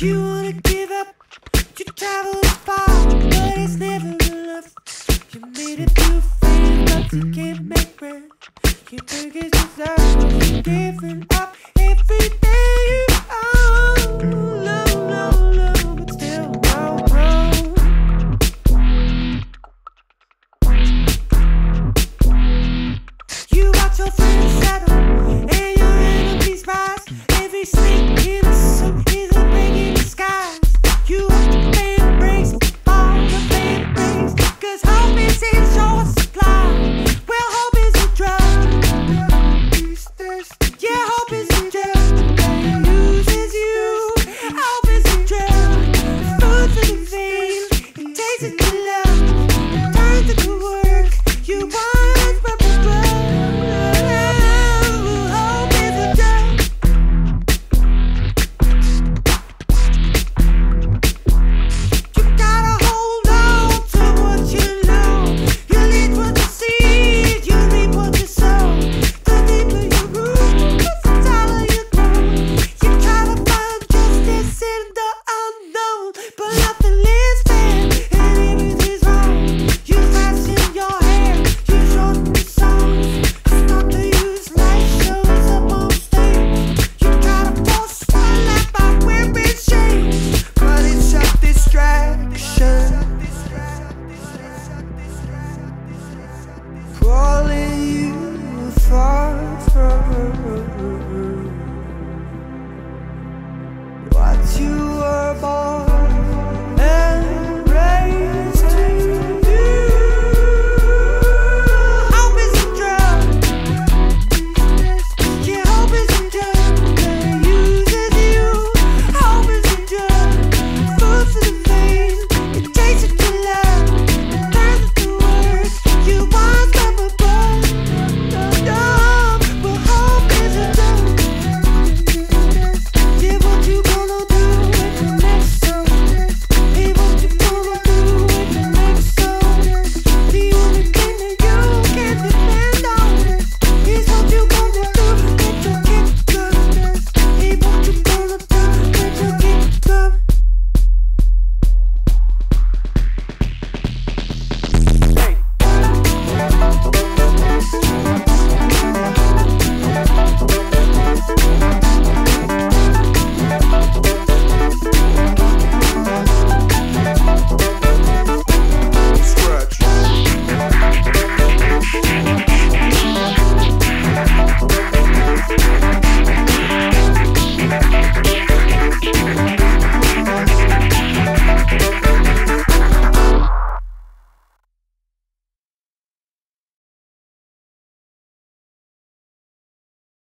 You wanna give up, you travel far, but it's never enough. You made it through fame, but you can't make bread. You think it's enough, you're giving up.